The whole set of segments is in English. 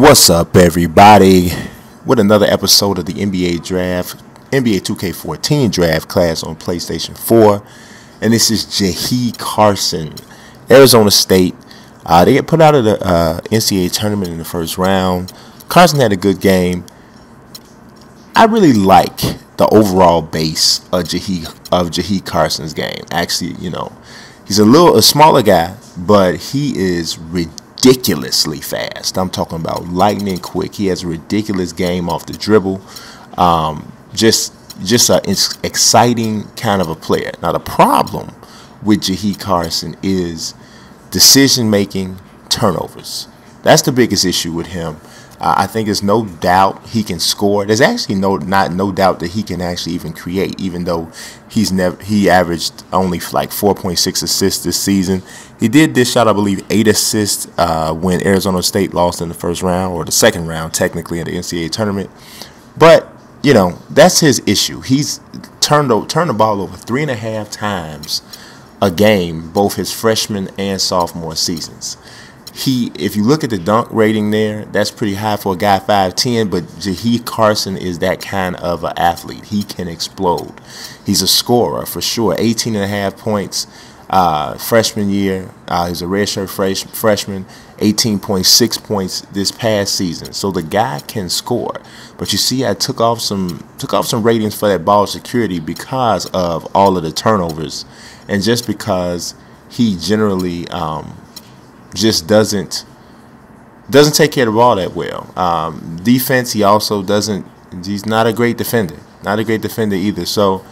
What's up, everybody? With another episode of the NBA Draft, NBA 2K14 Draft Class on PlayStation 4. And this is Jahii Carson, Arizona State. They get put out of the NCAA tournament in the first round. Carson had a good game. I really like the overall base of Jahii Carson's game. Actually, you know, he's a smaller guy, but he is ridiculously fast. I'm talking about lightning quick. He has a ridiculous game off the dribble. Just an exciting kind of a player. Now, the problem with Jahii Carson is decision making, turnovers. That's the biggest issue with him. I think there's no doubt he can score. There's actually no doubt that he can actually even create, even though he averaged only like 4.6 assists this season. He did dish out, I believe, 8 assists when Arizona State lost in the first round, or the second round technically, in the NCAA tournament. But, you know, that's his issue. He's turned the ball over 3.5 times a game, both his freshman and sophomore seasons. If you look at the dunk rating there, that's pretty high for a guy 5'10", but Jahii Carson is that kind of an athlete. He can explode. He's a scorer for sure. 18.5 points freshman year. He's a redshirt freshman. 18.6 points this past season. So the guy can score. But you see, I took off some ratings for that ball security because of all of the turnovers, and just because he generally just doesn't take care of the ball that well. Defense, he also doesn't. He's not a great defender. Not a great defender either. So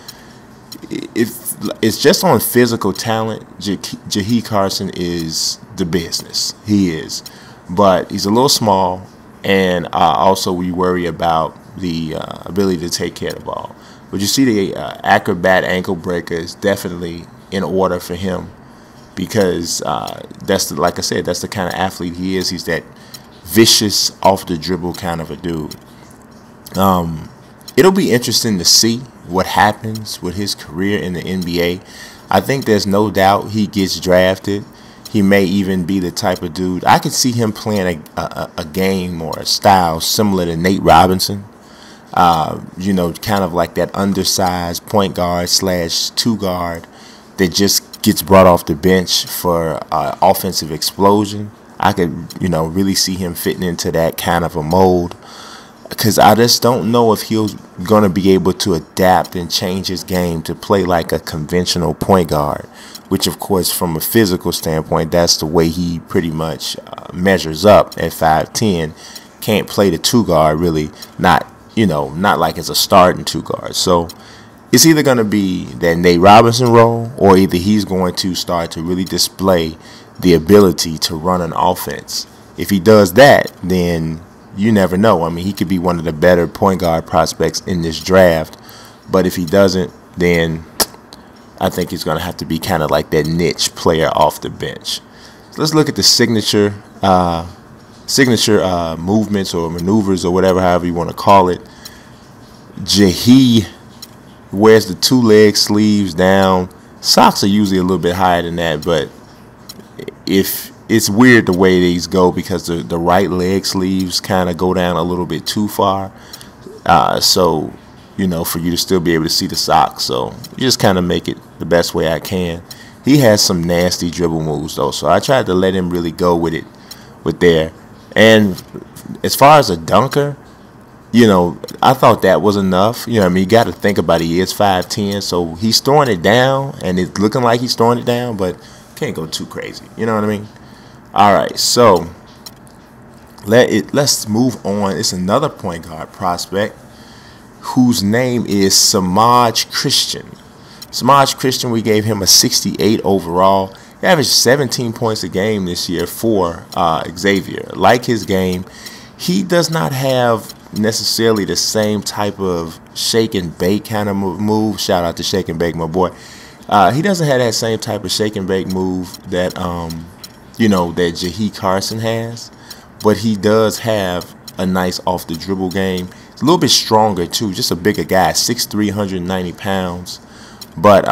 if it's just on physical talent, Jahii Carson is the business. He is, but he's a little small, and also we worry about the ability to take care of the ball. But you see, the acrobat ankle breaker is definitely in order for him, because like I said, that's the kind of athlete he is. He's that vicious, off-the-dribble kind of a dude. It'll be interesting to see what happens with his career in the NBA. I think there's no doubt he gets drafted. He may even be the type of dude. I could see him playing a game or a style similar to Nate Robinson. You know, kind of like that undersized point guard slash two guard that just gets brought off the bench for offensive explosion. I could, you know, really see him fitting into that kind of a mold, because I just don't know if he's going to be able to adapt and change his game to play like a conventional point guard, which, of course, from a physical standpoint, that's the way he pretty much measures up at 5'10". Can't play the two guard, really. Not, you know, not like as a starting two guard. So it's either going to be that Nate Robinson role, or either he's going to start to really display the ability to run an offense. If he does that, then you never know. I mean, he could be one of the better point guard prospects in this draft. But if he doesn't, then I think he's going to have to be kind of like that niche player off the bench. So let's look at the signature movements or maneuvers or whatever, however you want to call it. Jahii wears the two leg sleeves down. Socks are usually a little bit higher than that, but if it's weird the way these go, because the right leg sleeves kind of go down a little bit too far, so, you know, for you to still be able to see the socks. So you just kind of make it the best way I can. He has some nasty dribble moves though, so I tried to let him really go with it with there. And as far as a dunker, you know, I thought that was enough. You know, I mean, you got to think about it. He is 5'10", so he's throwing it down, and it's looking like he's throwing it down, but can't go too crazy. You know what I mean? All right, so let's move on. It's another point guard prospect whose name is Semaj Christon. Semaj Christon, we gave him a 68 overall. He averaged 17 points a game this year for Xavier. Like his game, he does not have necessarily the same type of shake and bake kind of move. Shout out to Shake and Bake, my boy. He doesn't have that same type of shake and bake move that you know, that Jahii Carson has, but he does have a nice off the dribble game. He's a little bit stronger too, just a bigger guy, 6'3", 190 pounds. But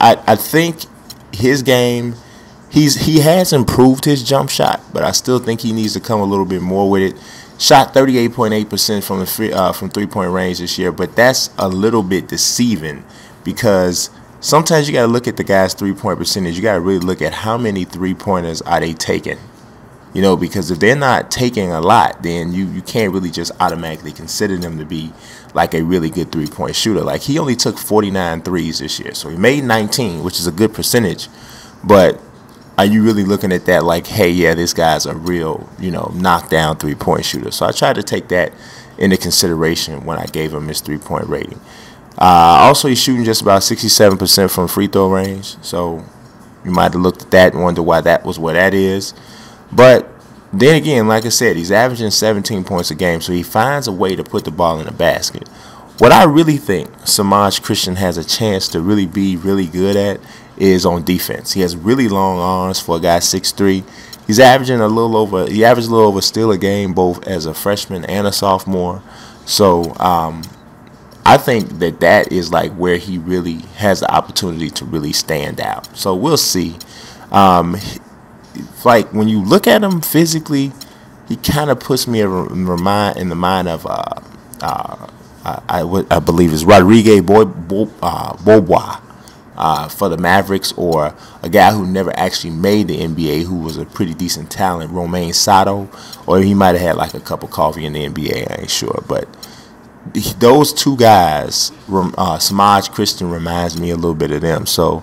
I think his game He has improved his jump shot, but I still think he needs to come a little bit more with it. Shot 38.8% from the from three-point range this year, but that's a little bit deceiving because sometimes you got to look at the guy's three-point percentage. You got to really look at how many three-pointers are they taking, you know, because if they're not taking a lot, then you can't really just automatically consider them to be like a really good three-point shooter. Like he only took 49 threes this year, so he made 19, which is a good percentage, but are you really looking at that like, hey, yeah, this guy's a real, you know, knockdown three-point shooter? So I tried to take that into consideration when I gave him his three-point rating. Also, he's shooting just about 67% from free throw range. So you might have looked at that and wondered why that was where that is. But then again, like I said, he's averaging 17 points a game, so he finds a way to put the ball in the basket. What I really think Semaj Christon has a chance to really be really good at is on defense. He has really long arms for a guy 6'3". He's averaging a little over, he averaged a little over steal a game both as a freshman and a sophomore. So I think that that is like where he really has the opportunity to really stand out. So we'll see. Like when you look at him physically, he kind of puts me in the mind of I believe it's Rodriguez Bobois. For the Mavericks, or a guy who never actually made the NBA who was a pretty decent talent, Romain Sato, or he might have had like a cup of coffee in the NBA, I ain't sure. But those two guys, Semaj Christon reminds me a little bit of them. So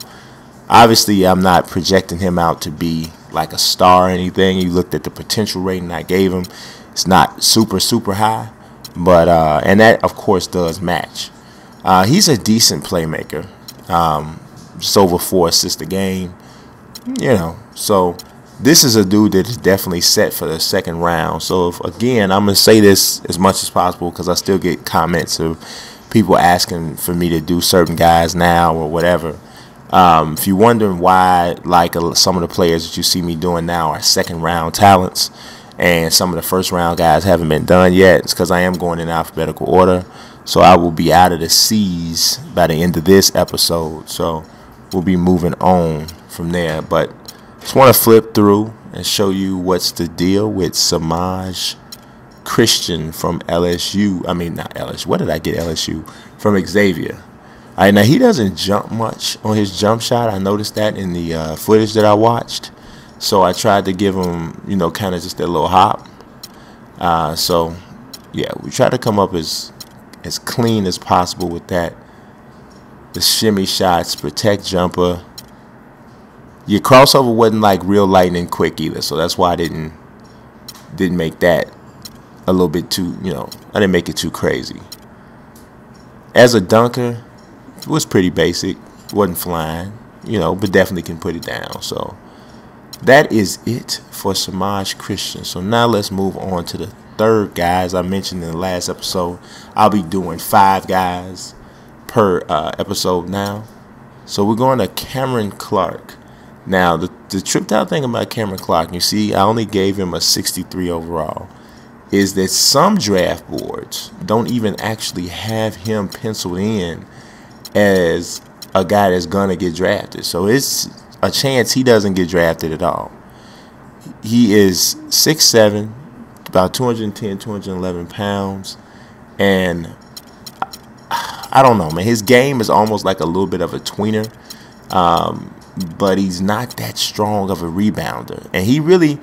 obviously I'm not projecting him out to be like a star or anything. You looked at the potential rating I gave him. It's not super, super high, but and that, of course, does match. He's a decent playmaker. Just over 4 assists a game, you know. So this is a dude that is definitely set for the second round. So if, again, I'm gonna say this as much as possible because I still get comments of people asking for me to do certain guys now or whatever. If you're wondering why, like some of the players that you see me doing now are second round talents, and some of the first round guys haven't been done yet, it's because I am going in alphabetical order. So I will be out of the C's by the end of this episode. So we'll be moving on from there. But just want to flip through and show you what's the deal with Semaj Christon from LSU. I mean, not LSU. What did I get LSU? From Xavier. All right, now he doesn't jump much on his jump shot. I noticed that in the footage that I watched. So I tried to give him, you know, kind of just that little hop. So, yeah, we try to come up as clean as possible with that. The shimmy shots, protect jumper. Your crossover wasn't like real lightning quick either, so that's why I didn't make that a little bit too, you know, I didn't make it too crazy. As a dunker, it was pretty basic. Wasn't flying, you know, but definitely can put it down. So that is it for Semaj Christon. So now let's move on to the third guy. As I mentioned in the last episode, I'll be doing 5 guys per episode now. So we're going to Cameron Clark. Now, the tripped out thing about Cameron Clark, you see, I only gave him a 63 overall, is that some draft boards don't even actually have him penciled in as a guy that's going to get drafted. So it's a chance he doesn't get drafted at all. He is 6'7", about 210, 211 pounds, and I don't know, man. His game is almost like a little bit of a tweener, but he's not that strong of a rebounder. And he really,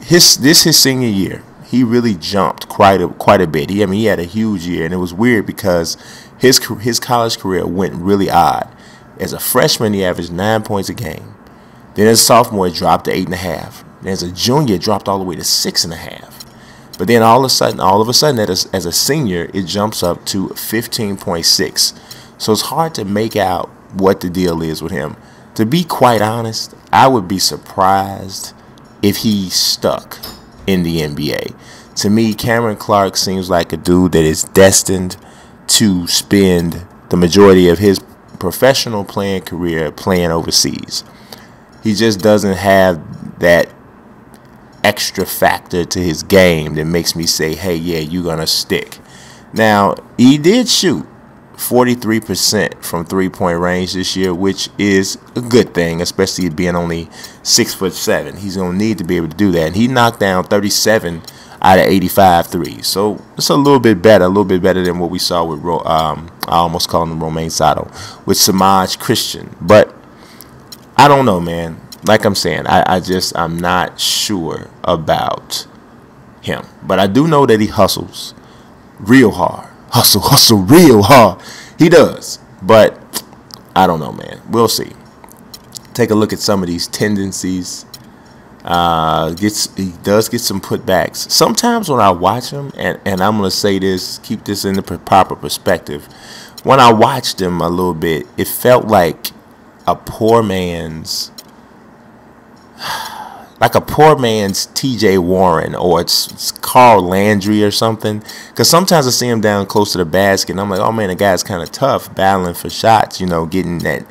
his senior year, he really jumped quite a bit. I mean, he had a huge year, and it was weird because his college career went really odd. As a freshman, he averaged 9 points a game. Then as a sophomore, he dropped to 8.5. Then as a junior, it dropped all the way to 6.5. But then all of a sudden, as a senior, it jumps up to 15.6. So it's hard to make out what the deal is with him. To be quite honest, I would be surprised if he stuck in the NBA. To me, Cameron Clark seems like a dude that is destined to spend the majority of his professional playing career playing overseas. He just doesn't have that extra factor to his game that makes me say, hey, yeah, you're gonna stick. Now, he did shoot 43% from three-point range this year, which is a good thing, especially being only 6'7". He's going to need to be able to do that. And he knocked down 37 out of 85 threes. So it's a little bit better than what we saw with, I almost called him Romain Sato, with Semaj Christon. But I don't know, man. Like I'm saying, I'm not sure about him. But I do know that he hustles real hard. Hustle real hard. He does. But I don't know, man. We'll see. Take a look at some of these tendencies. He does get some putbacks. Sometimes when I watch him, and I'm going to say this, keep this in the proper perspective. When I watched him a little bit, it felt like a poor man's T.J. Warren, or it's Carl Landry or something. Because sometimes I see him down close to the basket, and I'm like, oh, man, the guy's kind of tough, battling for shots, you know, getting that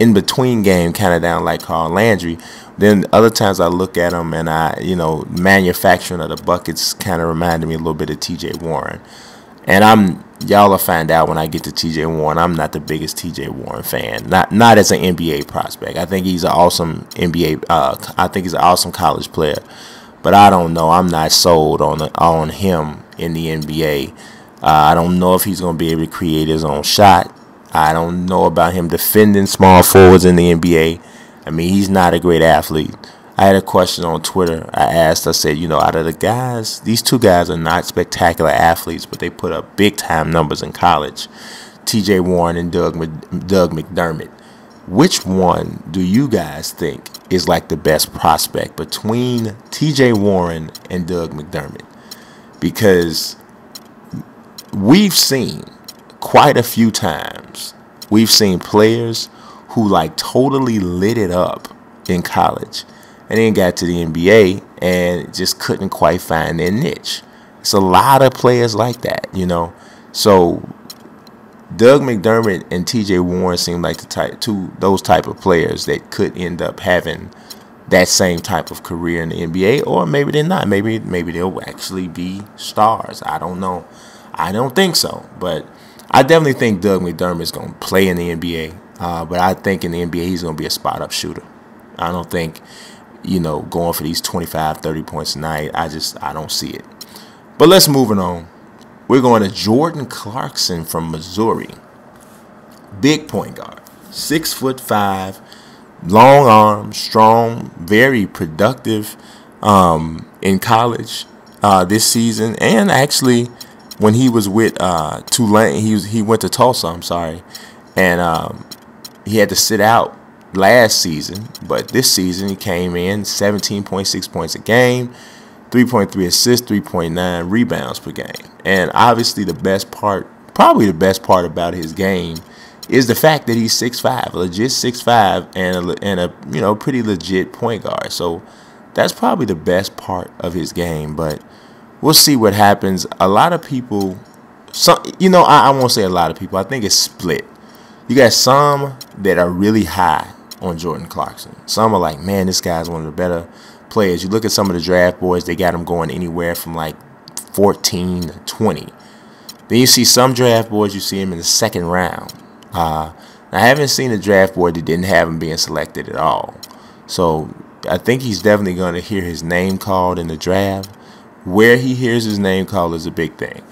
in-between game kind of down like Carl Landry. Then other times I look at him, and manufacturing of the buckets kind of reminded me a little bit of T.J. Warren. And y'all will find out when I get to T.J. Warren, I'm not the biggest T.J. Warren fan. Not as an NBA prospect. I think he's an awesome NBA. I think he's an awesome college player, but I don't know. I'm not sold on him in the NBA. I don't know if he's going to be able to create his own shot. I don't know about him defending small forwards in the NBA. I mean, he's not a great athlete. I had a question on Twitter. I said, you know, out of the guys, these two guys are not spectacular athletes, but they put up big-time numbers in college, T.J. Warren and Doug McDermott. Which one do you guys think is like the best prospect between T.J. Warren and Doug McDermott? Because we've seen quite a few times, we've seen players who like totally lit it up in college, and then got to the NBA and just couldn't quite find their niche. It's a lot of players like that, you know. So Doug McDermott and T.J. Warren seem like those type of players that could end up having that same type of career in the NBA, or maybe they're not. Maybe they'll actually be stars. I don't know. I don't think so, but I definitely think Doug McDermott is going to play in the NBA. But I think in the NBA he's going to be a spot-up shooter. I don't think, you know, going for these 25, 30 points a night, I don't see it. But let's move on. We're going to Jordan Clarkson from Missouri. Big point guard. 6'5", long arms, strong, very productive in college this season. And actually, when he was with Tulane, he went to Tulsa, I'm sorry. And he had to sit out last season, but this season he came in 17.6 points a game, 3.3 assists, 3.9 rebounds per game. And obviously probably the best part about his game is the fact that he's 6'5", legit 6'5", and a you know, pretty legit point guard. So that's probably the best part of his game, but we'll see what happens. A lot of people, I won't say a lot of people, I think it's split. You got some that are really high on Jordan Clarkson. Some are like, man, this guy's one of the better players. You look at some of the draft boards, they got him going anywhere from like 14 to 20. Then you see some draft boards, you see him in the second round. I haven't seen a draft board that didn't have him being selected at all. So I think he's definitely going to hear his name called in the draft. Where he hears his name called is a big thing.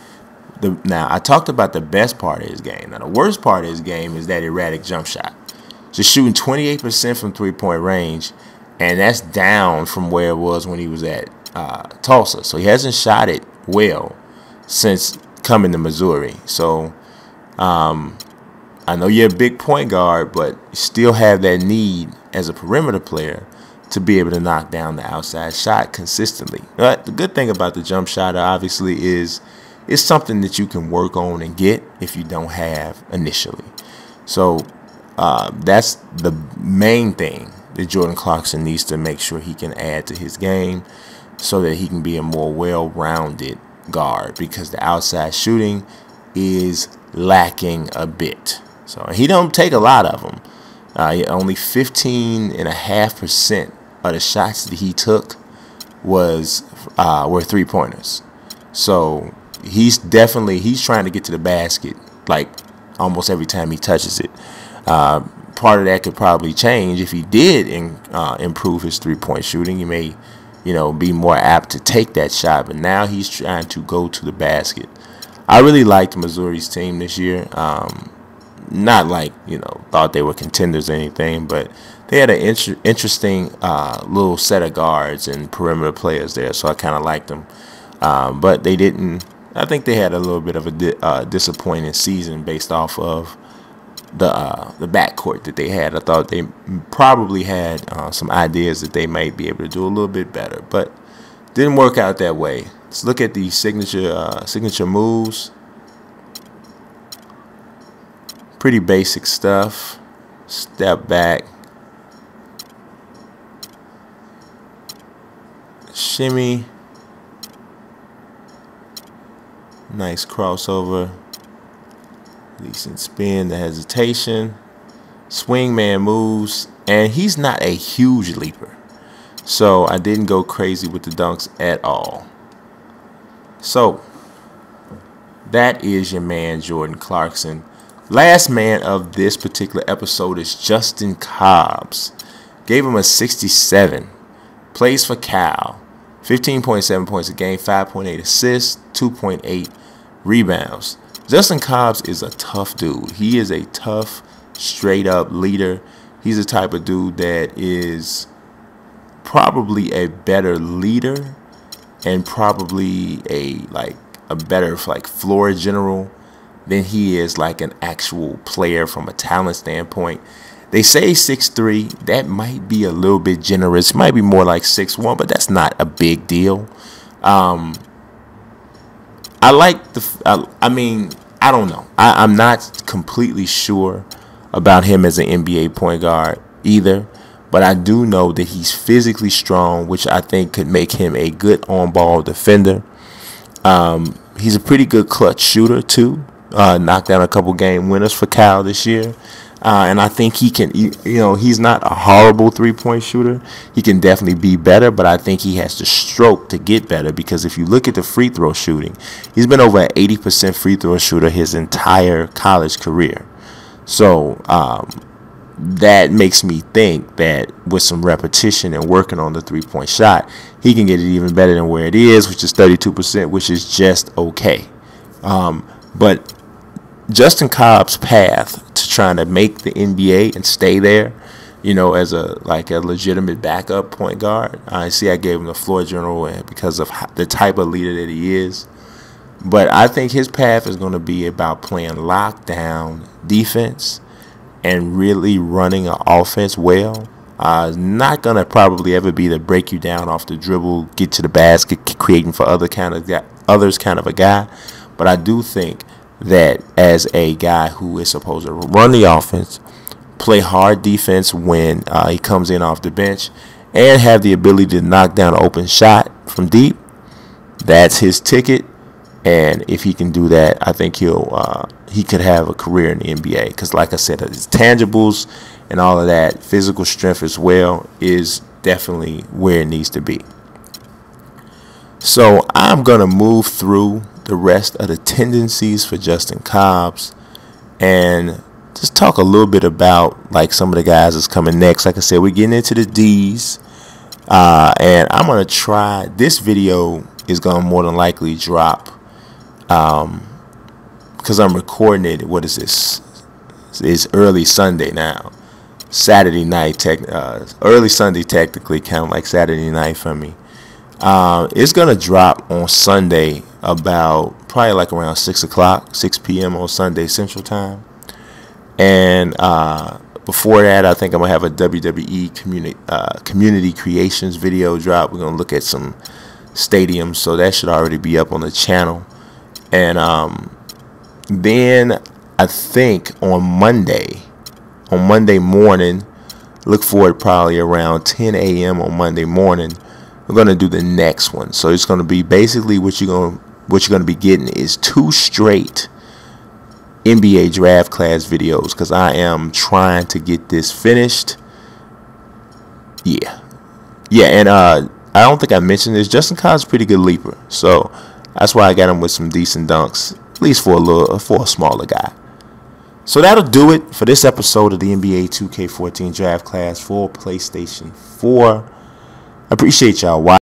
Now, I talked about the best part of his game. Now, the worst part of his game is that erratic jump shot. Just shooting 28% from three-point range, and that's down from where it was when he was at Tulsa. So he hasn't shot it well since coming to Missouri. So I know you're a big point guard, but you still have that need as a perimeter player to be able to knock down the outside shot consistently. But the good thing about the jump shot, obviously, is it's something that you can work on and get if you don't have initially. So that's the main thing that Jordan Clarkson needs to make sure he can add to his game so that he can be a more well-rounded guard, because the outside shooting is lacking a bit. So he don't take a lot of them. Only 15.5% of the shots that he took were three-pointers. So he's trying to get to the basket like almost every time he touches it. Part of that could probably change if he did improve his three-point shooting. He may, you know, be more apt to take that shot, but now he's trying to go to the basket. I really liked Missouri's team this year. Not like, you know, thought they were contenders or anything, but they had an interesting little set of guards and perimeter players there, so I kind of liked them. But they didn't, I think they had a little bit of a disappointing season based off of the backcourt that they had. I thought they probably had some ideas that they might be able to do a little bit better, but didn't work out that way. Let's look at the signature moves. Pretty basic stuff. Step back, shimmy, nice crossover, decent spin, the hesitation, swingman moves, and he's not a huge leaper, so I didn't go crazy with the dunks at all. So that is your man Jordan Clarkson. Last man of this particular episode is Justin Cobbs. Gave him a 67. Plays for Cal. 15.7 points a game, 5.8 assists, 2.8 rebounds. Justin Cobbs is a tough dude. He is a tough, straight-up leader. He's the type of dude that is probably a better leader and probably a better floor general than he is like an actual player from a talent standpoint. They say 6'3", that might be a little bit generous, might be more like 6'1", but that's not a big deal. I like the, I mean, I don't know. I'm not completely sure about him as an NBA point guard either, but I do know that he's physically strong, which I think could make him a good on-ball defender. He's a pretty good clutch shooter too. Knocked down a couple game winners for Cal this year. And I think he can, you know, he's not a horrible three-point shooter. He can definitely be better, but I think he has to stroke to get better, because if you look at the free throw shooting, he's been over an 80% free throw shooter his entire college career. So that makes me think that with some repetition and working on the three-point shot, he can get it even better than where it is, which is 32%, which is just okay. But Justin Cobbs' path to trying to make the NBA and stay there, you know, as a legitimate backup point guard. I see I gave him the floor general because of the type of leader that he is. But I think his path is going to be about playing lockdown defense and really running an offense well. Not going to probably ever be the break you down off the dribble, get to the basket, creating for others kind of a guy. But I do think that as a guy who is supposed to run the offense, play hard defense when he comes in off the bench, and have the ability to knock down an open shot from deep, that's his ticket. And if he can do that, I think he could have a career in the NBA. Because like I said, his tangibles and all of that, physical strength as well, is definitely where it needs to be. So I'm going to move through the rest of the tendencies for Justin Cobbs and just talk a little bit about some of the guys that's coming next. Like I said, we're getting into the D's, and I'm going to try, this video is going to more than likely drop because I'm recording it, what is this? It's early Sunday now. Saturday night, early Sunday technically, kind of like Saturday night for me. It's going to drop on Sunday about probably around 6 o'clock, 6 p.m. on Sunday Central Time. And before that, I think I'm going to have a WWE community creations video drop. We're going to look at some stadiums, so that should already be up on the channel. And then I think on Monday morning, look for it probably around 10 a.m. on Monday morning. We're going to do the next one. So it's going to be basically what you're going to be getting is 2 straight NBA draft class videos, because I am trying to get this finished. Yeah, and I don't think I mentioned this. Justin Cobbs is a pretty good leaper, so that's why I got him with some decent dunks, at least for a smaller guy. So that'll do it for this episode of the NBA 2K14 draft class for PlayStation 4. I appreciate y'all watching.